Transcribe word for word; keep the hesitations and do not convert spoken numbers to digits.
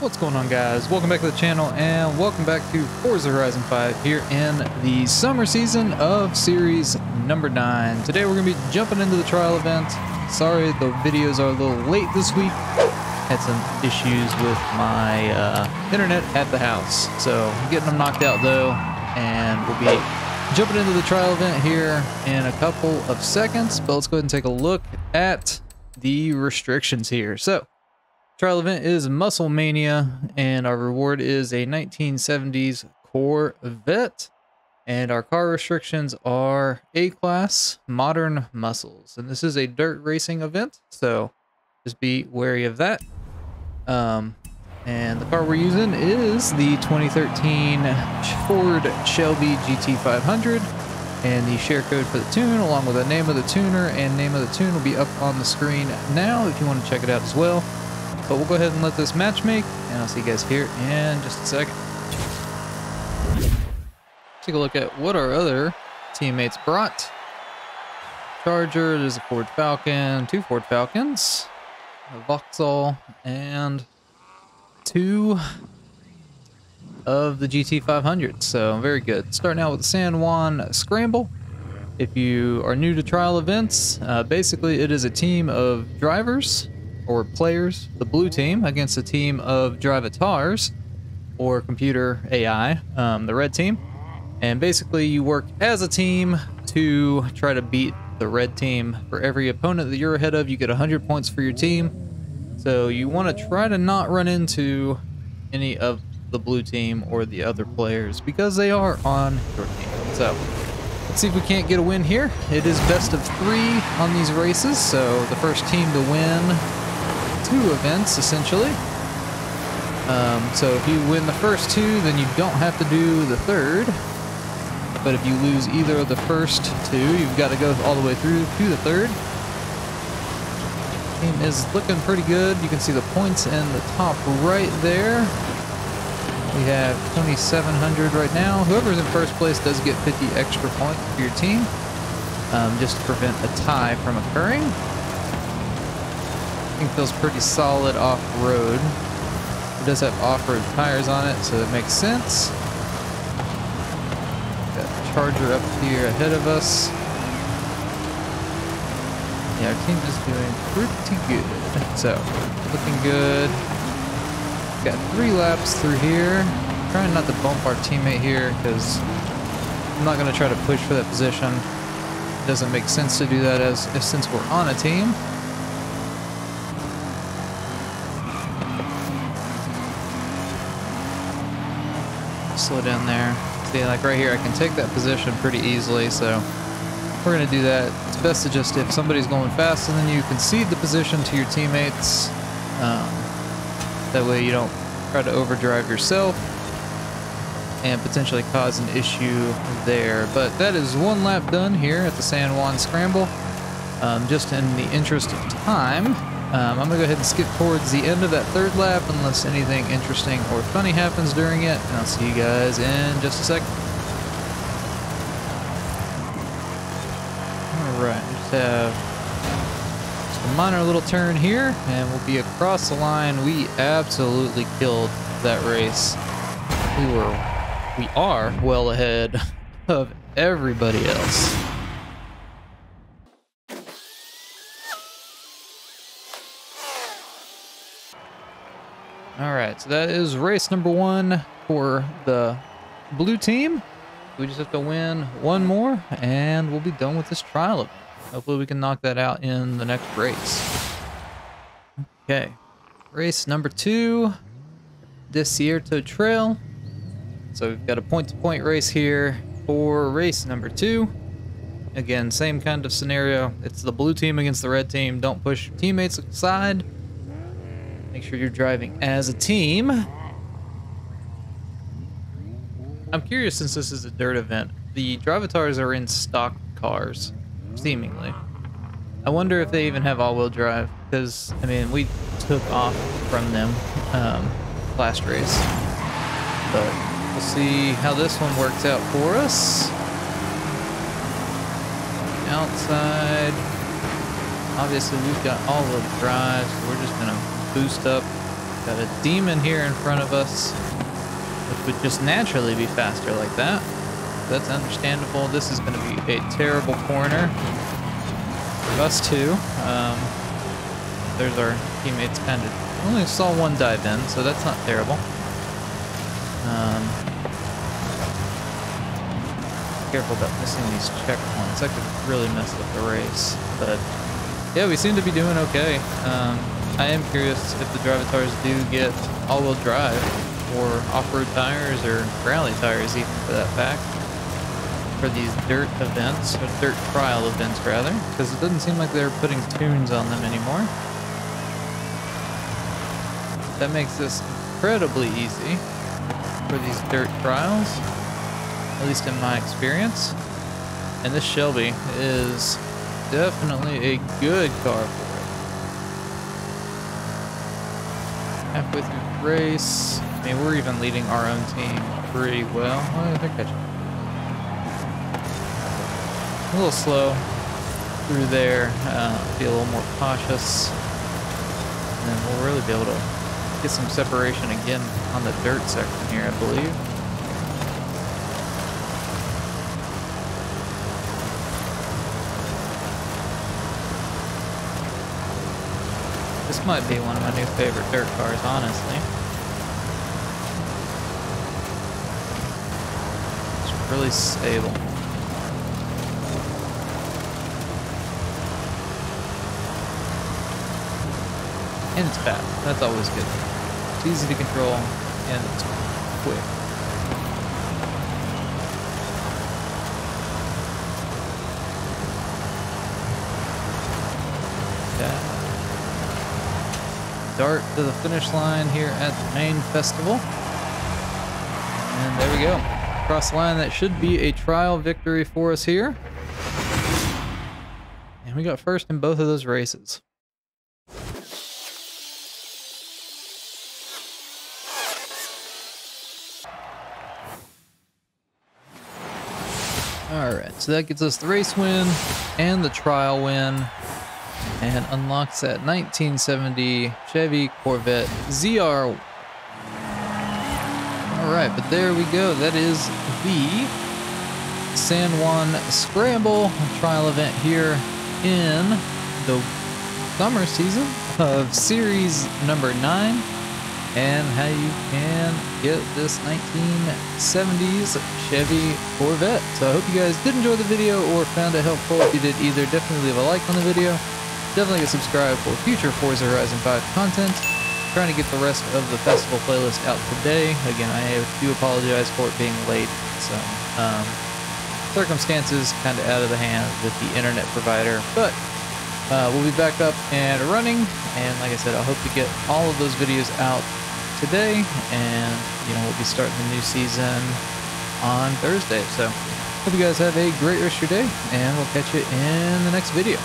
What's going on, guys? Welcome back to the channel and welcome back to Forza Horizon five here in the summer season of series number nine. Today we're gonna be jumping into the trial event. Sorry the videos are a little late this week. Had some issues with my uh, internet at the house, so I'm getting them knocked out though, and we'll be jumping into the trial event here in a couple of seconds. But let's go ahead and take a look at the restrictions here. So trial event is Muscle Mania, and our reward is a nineteen seventies Corvette, and our car restrictions are A-Class Modern Muscles, and this is a dirt racing event, so just be wary of that. Um, and the car we're using is the twenty thirteen Ford Shelby G T five hundred, and the share code for the tune along with the name of the tuner and name of the tune will be up on the screen now if you want to check it out as well. But we'll go ahead and let this match make, and I'll see you guys here in just a second. Let's take a look at what our other teammates brought. Charger, there's a Ford Falcon, two Ford Falcons, a Vauxhall, and two of the G T five hundreds. So very good. Starting out with the San Juan Scramble. If you are new to trial events, uh, basically it is a team of drivers or players, the blue team, against a team of drivatars, or computer A I, um, the red team. And basically you work as a team to try to beat the red team. For every opponent that you're ahead of, you get one hundred points for your team. So you want to try to not run into any of the blue team or the other players, because they are on your team. So let's see if we can't get a win here. It is best of three on these races, so the first team to win two events essentially. Um, so if you win the first two, then you don't have to do the third. But if you lose either of the first two, you've got to go all the way through to the third. Team is looking pretty good. You can see the points in the top right there. We have twenty-seven hundred right now. Whoever's in first place does get fifty extra points for your team, um, just to prevent a tie from occurring. I think feels pretty solid off-road. It does have off-road tires on it, so that makes sense. Got the Charger up here ahead of us. Yeah, our team is doing pretty good. So, looking good. Got three laps through here. I'm trying not to bump our teammate here, because I'm not going to try to push for that position. It doesn't make sense to do that as, as since we're on a team. Slow down there. See, like right here, I can take that position pretty easily, so we're going to do that. It's best to just, if somebody's going fast, and then you concede the position to your teammates. Um, that way you don't try to overdrive yourself and potentially cause an issue there. But that is one lap done here at the San Juan Scramble. Um, just in the interest of time, um, I'm going to go ahead and skip towards the end of that third lap unless anything interesting or funny happens during it. And I'll see you guys in just a second. Alright, just have just a minor little turn here and we'll be across the line. We absolutely killed that race. We were, we are well ahead of everybody else. All right, so that is race number one for the blue team. We just have to win one more and we'll be done with this trial event. Hopefully we can knock that out in the next race. Okay, race number two, Desierto Trail. So we've got a point-to-point race here for race number two. Again, same kind of scenario. It's the blue team against the red team. Don't push your teammates aside. Make sure you're driving as a team. I'm curious, since this is a dirt event, the drivatars are in stock cars, seemingly. I wonder if they even have all-wheel drive, because, I mean, we took off from them um, last race. But we'll see how this one works out for us. Outside. Obviously, we've got all-wheel drive, so we're just going to boost up Got a demon here in front of us, which would just naturally be faster like that. That's understandable. This is going to be a terrible corner for us too. Um, there's our teammates kind of... only saw one dive in, so that's not terrible. Um, careful about missing these checkpoints. That could really mess up the race. But yeah, we seem to be doing okay. Um, I am curious if the Drivatars do get all-wheel drive or off-road tires or rally tires even for that fact for these dirt events, or dirt trial events rather, because it doesn't seem like they're putting tunes on them anymore. That makes this incredibly easy for these dirt trials, at least in my experience. And this Shelby is definitely a good car for it. Halfway through the race, I mean, we're even leading our own team pretty well. Well, I think I should. A little slow through there, uh, be a little more cautious, and then we'll really be able to get some separation again on the dirt section here, I believe. This might be one of my new favorite dirt cars, honestly. It's really stable. And it's fast. That's always good. It's easy to control, and it's quick. Okay. Dart to the finish line here at the main festival. And there we go. Cross the line. That should be a trial victory for us here. And we got first in both of those races. Alright, so that gets us the race win and the trial win, and unlocks that nineteen seventy Chevy Corvette Z R one. Alright, but there we go. That is the San Juan Scramble trial event here in the summer season of series number nine, and how you can get this nineteen seventies Chevy Corvette. So I hope you guys did enjoy the video or found it helpful. If you did either, definitely leave a like on the video. Definitely get subscribed for future Forza Horizon five content. I'm trying to get the rest of the festival playlist out today. Again, I do apologize for it being late. So um, circumstances kind of out of the hand with the internet provider, but uh, we'll be back up and running. And like I said, I hope to get all of those videos out today, and you know, we'll be starting the new season on Thursday. So hope you guys have a great rest of your day, and we'll catch you in the next video.